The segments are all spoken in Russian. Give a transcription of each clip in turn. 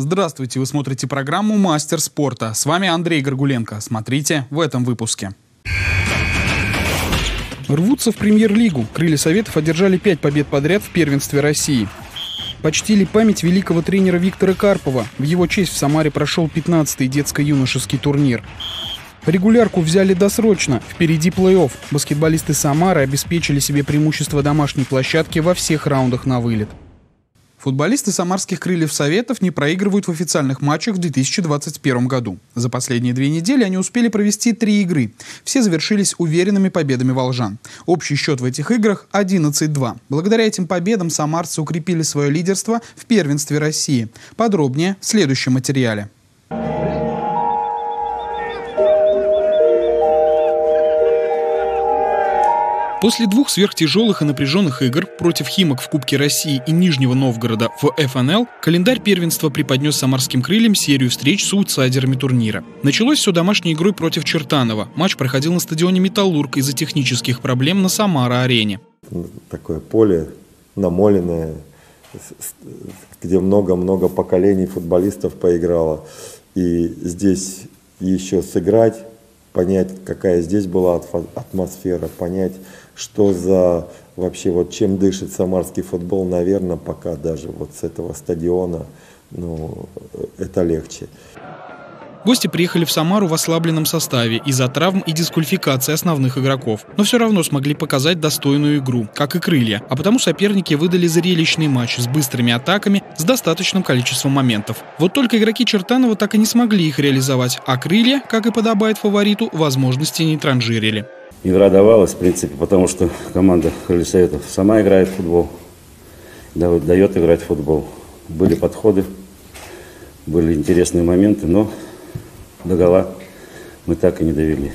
Здравствуйте, вы смотрите программу «Мастер спорта». С вами Андрей Горгуленко. Смотрите в этом выпуске. Рвутся в Премьер-лигу. Крылья Советов одержали 5 побед подряд в первенстве России. Почтили память великого тренера Виктора Карпова. В его честь в Самаре прошел 15-й детско-юношеский турнир. Регулярку взяли досрочно. Впереди плей-офф. Баскетболисты Самары обеспечили себе преимущество домашней площадки во всех раундах на вылет. Футболисты самарских «Крыльев Советов» не проигрывают в официальных матчах в 2021 году. За последние 2 недели они успели провести 3 игры. Все завершились уверенными победами волжан. Общий счет в этих играх 11-2. Благодаря этим победам самарцы укрепили свое лидерство в первенстве России. Подробнее в следующем материале. После 2 сверхтяжелых и напряженных игр против «Химок» в Кубке России и Нижнего Новгорода в ФНЛ календарь первенства преподнес самарским «Крыльям» серию встреч с аутсайдерами турнира. Началось все домашней игрой против Чертанова. Матч проходил на стадионе «Металлург» из-за технических проблем на Самара-арене. Такое поле намоленное, где много-много поколений футболистов поиграло. И здесь еще сыграть, понять, какая здесь была атмосфера, понять, что за вообще, вот чем дышит самарский футбол, наверное, пока даже вот с этого стадиона, ну, это легче. Гости приехали в Самару в ослабленном составе из-за травм и дисквалификации основных игроков. Но все равно смогли показать достойную игру, как и «Крылья». А потому соперники выдали зрелищный матч с быстрыми атаками, с достаточным количеством моментов. Вот только игроки Чертанова так и не смогли их реализовать, а «Крылья», как и подобает фавориту, возможности не транжирили. Игра давалась, в принципе, потому что команда «Крылья Советов» сама играет в футбол, дает играть в футбол. Были подходы, были интересные моменты, но до гола мы так и не довели.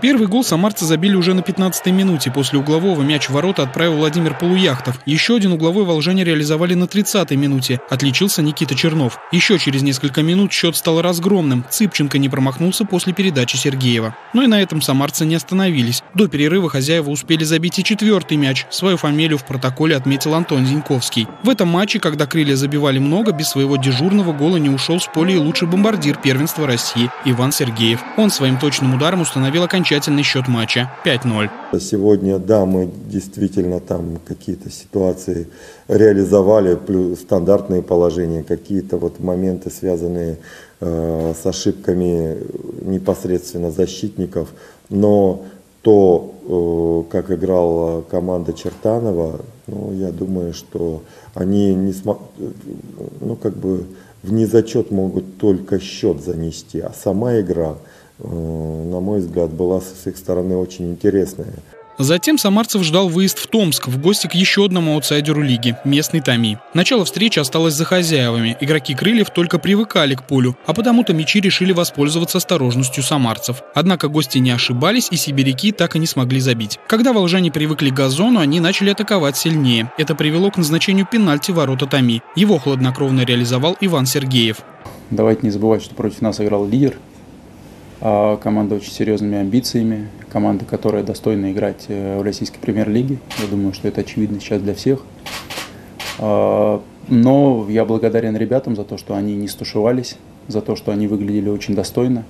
Первый гол самарцы забили уже на 15-й минуте. После углового мяч в ворота отправил Владимир Полуяхтов. Еще один угловой волжане реализовали на 30-й минуте. Отличился Никита Чернов. Еще через несколько минут счет стал разгромным. Цыпченко не промахнулся после передачи Сергеева. Но и на этом самарцы не остановились. До перерыва хозяева успели забить и 4-й мяч. Свою фамилию в протоколе отметил Антон Зиньковский. В этом матче, когда «Крылья» забивали много, без своего дежурного гола не ушел с поля и лучший бомбардир первенства России Иван Сергеев. Он своим точным ударом установил окончательный счет матча 5-0. Сегодня, да, мы действительно там какие-то ситуации реализовали, плюс стандартные положения, какие-то вот моменты, связанные с ошибками непосредственно защитников. Но то, как играла команда Чертанова, ну, я думаю, что они не ну, как бы в незачет могут только счет занести, а сама игра, на мой взгляд, была с их стороны очень интересная. Затем самарцев ждал выезд в Томск в гости к еще одному аутсайдеру лиги – местный Томи. Начало встречи осталось за хозяевами. Игроки «Крыльев» только привыкали к полю, а потому томичи решили воспользоваться осторожностью самарцев. Однако гости не ошибались, и сибиряки так и не смогли забить. Когда волжане привыкли к газону, они начали атаковать сильнее. Это привело к назначению пенальти ворота Томи. Его хладнокровно реализовал Иван Сергеев. Давайте не забывать, что против нас играл лидер. Команда очень серьезными амбициями, команда, которая достойна играть в российской премьер-лиге. Я думаю, что это очевидно сейчас для всех. Но я благодарен ребятам за то, что они не стушевались, за то, что они выглядели очень достойно.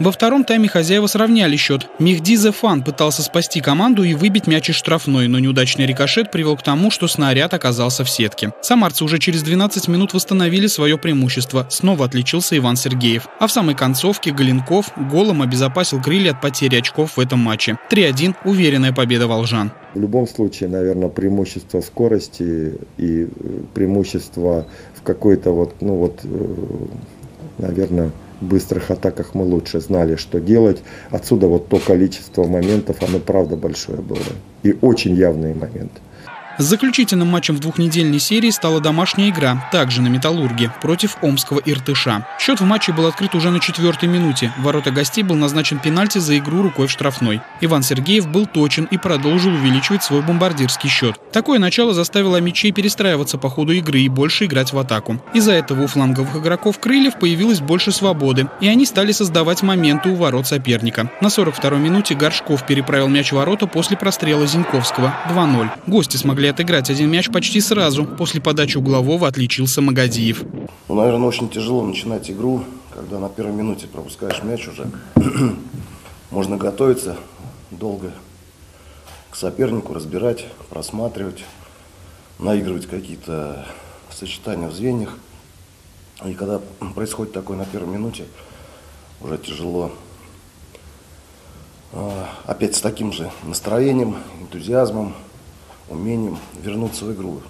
Во втором тайме хозяева сравняли счет. Мехди Зефан пытался спасти команду и выбить мяч из штрафной, но неудачный рикошет привел к тому, что снаряд оказался в сетке. Самарцы уже через 12 минут восстановили свое преимущество. Снова отличился Иван Сергеев. А в самой концовке Голенков голом обезопасил «Крылья» от потери очков в этом матче. 3-1 – уверенная победа волжан. В любом случае, наверное, преимущество скорости и преимущество в какой-то вот, ну вот, наверное, в быстрых атаках мы лучше знали, что делать. Отсюда вот то количество моментов, оно правда большое было. И очень явные моменты. С заключительным матчем в 2-недельной серии стала домашняя игра, также на «Металлурге», против омского «Иртыша». Счет в матче был открыт уже на 4-й минуте. В ворота гостей был назначен пенальти за игру рукой в штрафной. Иван Сергеев был точен и продолжил увеличивать свой бомбардирский счет. Такое начало заставило мячей перестраиваться по ходу игры и больше играть в атаку. Из-за этого у фланговых игроков «Крыльев» появилось больше свободы, и они стали создавать моменты у ворот соперника. На 42-й минуте Горшков переправил мяч в ворота после прострела Зиньковского. 2-0. Гости смогли смогли отыграть один мяч почти сразу. После подачи углового отличился Магадзиев. Ну, наверное, очень тяжело начинать игру, когда на первой минуте пропускаешь мяч уже. Можно готовиться долго к сопернику, разбирать, просматривать, наигрывать какие-то сочетания в звеньях. И когда происходит такое на первой минуте, уже тяжело опять с таким же настроением, энтузиазмом, умением вернуться в игру.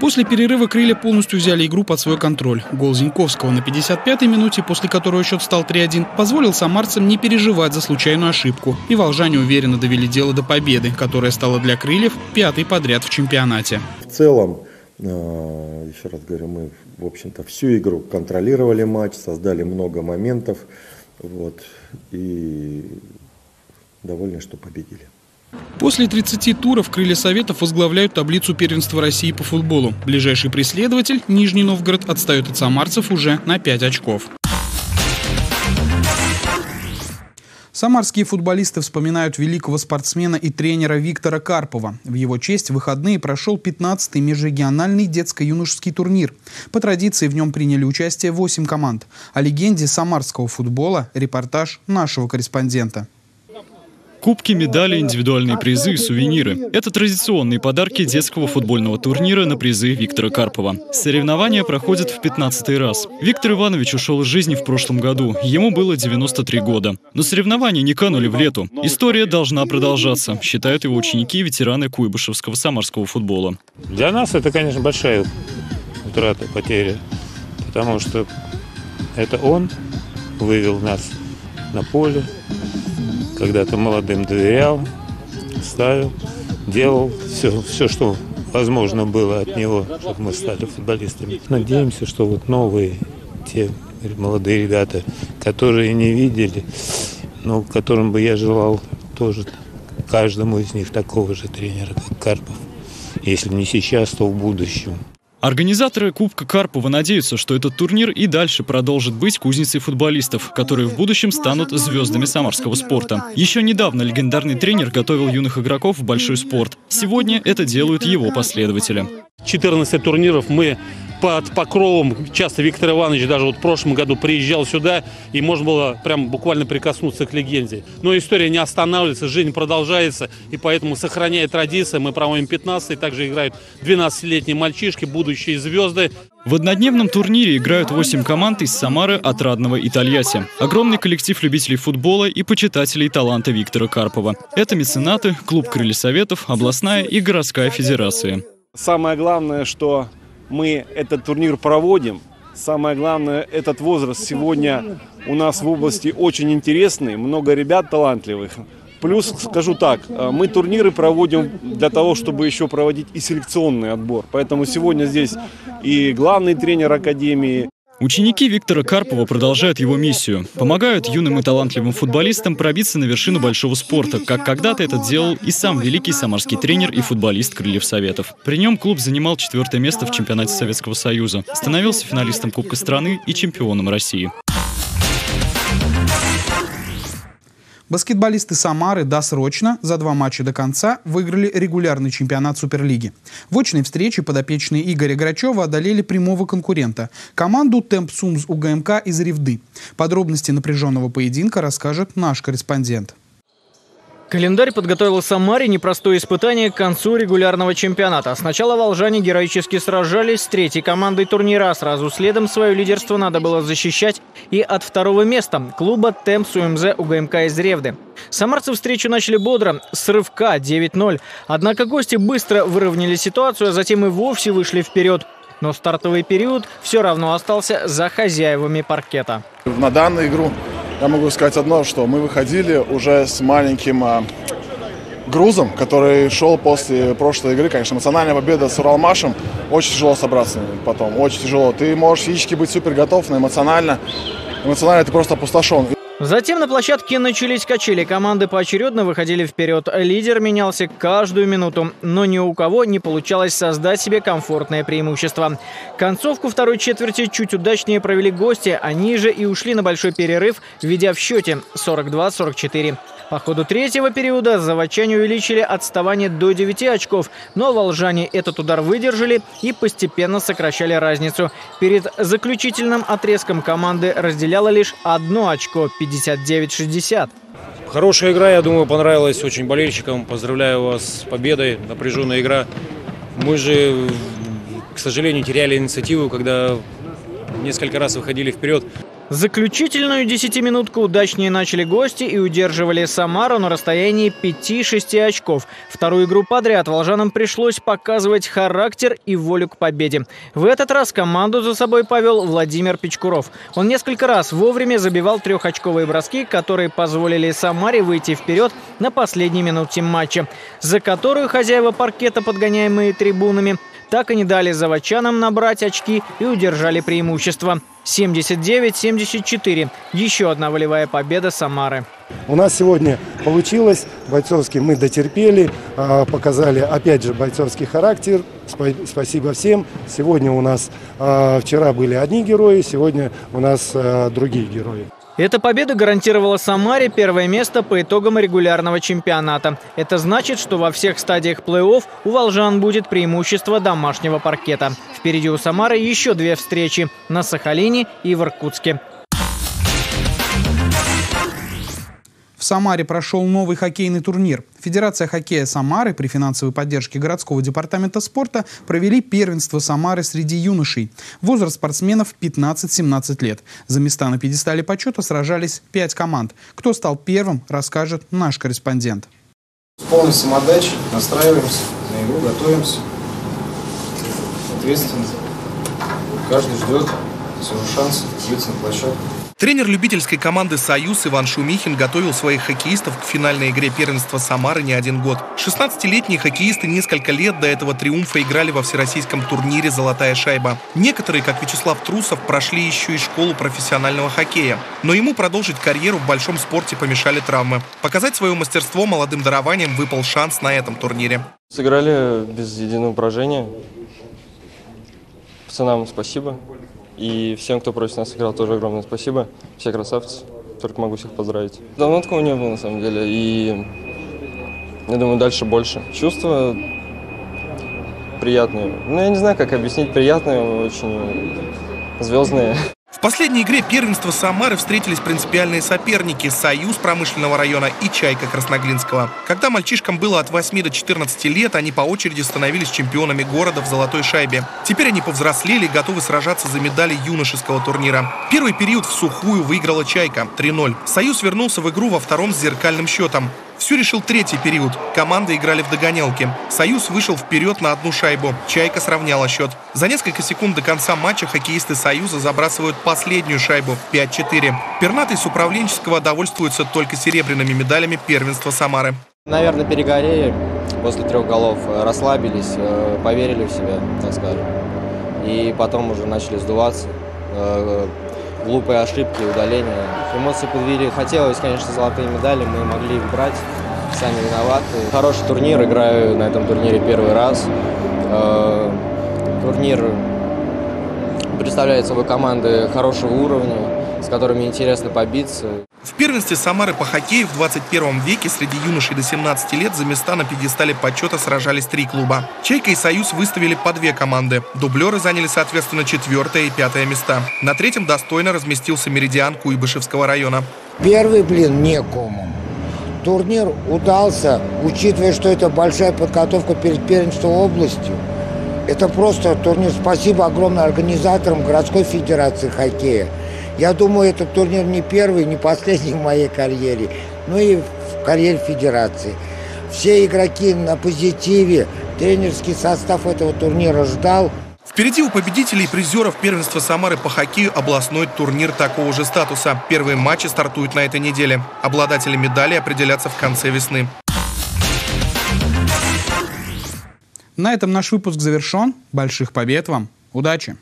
После перерыва «Крылья» полностью взяли игру под свой контроль. Гол Зиньковского на 55-й минуте, после которого счет стал 3-1, позволил самарцам не переживать за случайную ошибку. И волжане уверенно довели дело до победы, которая стала для «Крыльев» пятой подряд в чемпионате. В целом, еще раз говорю, мы, в общем-то, всю игру контролировали матч, создали много моментов. Вот, и довольны, что победили. После 30 туров «Крылья Советов» возглавляют таблицу первенства России по футболу. Ближайший преследователь, Нижний Новгород, отстает от самарцев уже на 5 очков. Самарские футболисты вспоминают великого спортсмена и тренера Виктора Карпова. В его честь в выходные прошел 15-й межрегиональный детско-юношеский турнир. По традиции в нем приняли участие 8 команд. О легенде самарского футбола – репортаж нашего корреспондента. Кубки, медали, индивидуальные призы и сувениры – это традиционные подарки детского футбольного турнира на призы Виктора Карпова. Соревнования проходят в 15-й раз. Виктор Иванович ушел из жизни в прошлом году. Ему было 93 года. Но соревнования не канули в лету. История должна продолжаться, считают его ученики и ветераны куйбышевского самарского футбола. Для нас это, конечно, большая утрата, потеря. Потому что это он вывел нас на поле. Когда-то молодым доверял, ставил, делал все, что возможно было от него, чтобы мы стали футболистами. Надеемся, что вот новые, те молодые ребята, которые не видели, но которым бы я желал тоже каждому из них такого же тренера, как Карпов. Если не сейчас, то в будущем. Организаторы Кубка Карпова надеются, что этот турнир и дальше продолжит быть кузницей футболистов, которые в будущем станут звездами самарского спорта. Еще недавно легендарный тренер готовил юных игроков в большой спорт. Сегодня это делают его последователи. 14 турниров мы под покровом. Часто Виктор Иванович даже вот в прошлом году приезжал сюда, и можно было прям буквально прикоснуться к легенде. Но история не останавливается, жизнь продолжается, и поэтому, сохраняя традиции, мы проводим 15-й, также играют 12-летние мальчишки, будущие звезды. В однодневном турнире играют 8 команд из Самары, Отрадного и Тольятти. Огромный коллектив любителей футбола и почитателей таланта Виктора Карпова. Это меценаты, клуб «Крылья Советов», областная и городская федерации. Самое главное, что мы этот турнир проводим. Самое главное, этот возраст сегодня у нас в области очень интересный. Много ребят талантливых. Плюс, скажу так, мы турниры проводим для того, чтобы еще проводить и селекционный отбор. Поэтому сегодня здесь и главный тренер академии. Ученики Виктора Карпова продолжают его миссию. Помогают юным и талантливым футболистам пробиться на вершину большого спорта, как когда-то это делал и сам великий самарский тренер и футболист «Крыльев Советов». При нем клуб занимал 4-е место в чемпионате Советского Союза, становился финалистом Кубка страны и чемпионом России. Баскетболисты Самары досрочно, за 2 матча до конца, выиграли регулярный чемпионат Суперлиги. В очной встрече подопечные Игоря Грачева одолели прямого конкурента – команду «Темп-Сумс» УГМК из Ревды. Подробности напряженного поединка расскажет наш корреспондент. Календарь подготовил Самаре непростое испытание к концу регулярного чемпионата. Сначала волжане героически сражались с 3-й командой турнира. Сразу следом свое лидерство надо было защищать и от 2-го места клуба «Темп-Сумс» УГМК из Ревды. Самарцы встречу начали бодро, с рывка 9-0. Однако гости быстро выровняли ситуацию, а затем и вовсе вышли вперед. Но стартовый период все равно остался за хозяевами паркета. На данную игру я могу сказать одно, что мы выходили уже с маленьким грузом, который шел после прошлой игры. Конечно, эмоциональная победа с Уралмашем. Очень тяжело собраться потом, очень тяжело. Ты можешь физически быть супер готов, но эмоционально ты просто опустошен. Затем на площадке начались качели. Команды поочередно выходили вперед. Лидер менялся каждую минуту, но ни у кого не получалось создать себе комфортное преимущество. Концовку 2-й четверти чуть удачнее провели гости. Они же и ушли на большой перерыв, введя в счете 42-44. По ходу третьего периода заводчане увеличили отставание до 9 очков, но волжане этот удар выдержали и постепенно сокращали разницу. Перед заключительным отрезком команды разделяло лишь одно очко – 59-60. Хорошая игра, я думаю, понравилась очень болельщикам. Поздравляю вас с победой, напряженная игра. Мы же, к сожалению, теряли инициативу, когда несколько раз выходили вперед. Заключительную 10-минутку удачнее начали гости и удерживали Самару на расстоянии 5-6 очков. Вторую игру подряд волжанам пришлось показывать характер и волю к победе. В этот раз команду за собой повел Владимир Печкуров. Он несколько раз вовремя забивал трехочковые броски, которые позволили Самаре выйти вперед на последней минуте матча, за которую хозяева паркета, подгоняемые трибунами, так и не дали заводчанам набрать очки и удержали преимущество. 79-74. Еще одна волевая победа Самары. У нас сегодня получилось. Бойцовский мы дотерпели. Показали, опять же, бойцовский характер. Спасибо всем. Сегодня у нас, вчера были одни герои, сегодня у нас другие герои. Эта победа гарантировала Самаре первое место по итогам регулярного чемпионата. Это значит, что во всех стадиях плей-офф у волжан будет преимущество домашнего паркета. Впереди у Самары еще две встречи – на Сахалине и в Иркутске. В Самаре прошел новый хоккейный турнир. Федерация хоккея Самары при финансовой поддержке городского департамента спорта провели первенство Самары среди юношей. Возраст спортсменов 15-17 лет. За места на пьедестале почета сражались 5 команд. Кто стал первым, расскажет наш корреспондент. С полной самоотдачей настраиваемся на игру, готовимся. Ответственно. Каждый ждет своего шанса выйти на площадку. Тренер любительской команды «Союз» Иван Шумихин готовил своих хоккеистов к финальной игре первенства Самары не один год. 16-летние хоккеисты несколько лет до этого триумфа играли во всероссийском турнире «Золотая шайба». Некоторые, как Вячеслав Трусов, прошли еще и школу профессионального хоккея. Но ему продолжить карьеру в большом спорте помешали травмы. Показать свое мастерство молодым дарованием выпал шанс на этом турнире. Сыграли без единого поражения. Пацанам спасибо. И всем, кто против нас играл, тоже огромное спасибо. Все красавцы. Только могу всех поздравить. Давно такого не было, на самом деле. И я думаю, дальше больше. Чувства приятные. Ну, я не знаю, как объяснить. Приятные, очень звездные. В последней игре первенства Самары встретились принципиальные соперники «Союз» промышленного района и «Чайка» Красноглинского. Когда мальчишкам было от 8 до 14 лет, они по очереди становились чемпионами города в «Золотой шайбе». Теперь они повзрослели и готовы сражаться за медали юношеского турнира. Первый период в сухую выиграла «Чайка» 3-0. «Союз» вернулся в игру во втором с зеркальным счетом. Все решил третий период. Команды играли в догонялки. «Союз» вышел вперед на одну шайбу. «Чайка» сравняла счет. За несколько секунд до конца матча хоккеисты «Союза» забрасывают последнюю шайбу 5-4. Пернатый с управленческого довольствуется только серебряными медалями первенства Самары. Наверное, перегорели после 3 голов. Расслабились, поверили в себя, так скажем. И потом уже начали сдуваться. Глупые ошибки, удаления. Эмоции подвели. Хотелось, конечно, золотые медали. Мы могли их брать. Сами виноваты. Хороший турнир. Играю на этом турнире первый раз. Турнир представляет собой команды хорошего уровня, с которыми интересно побиться. В первенстве Самары по хоккею в 21 веке среди юношей до 17 лет за места на пьедестале почета сражались 3 клуба. «Чайка» и «Союз» выставили по 2 команды. Дублеры заняли, соответственно, 4-е и 5-е места. На 3-м достойно разместился «Меридиан» Куйбышевского района. Первый, некому. Турнир удался, учитывая, что это большая подготовка перед первенством областью. Это просто турнир. Спасибо огромное организаторам городской федерации хоккея. Я думаю, этот турнир не первый, не последний в моей карьере, ну и в карьере федерации. Все игроки на позитиве. Тренерский состав этого турнира ждал. Впереди у победителей и призеров первенства Самары по хоккею областной турнир такого же статуса. Первые матчи стартуют на этой неделе. Обладатели медали определятся в конце весны. На этом наш выпуск завершен. Больших побед вам. Удачи!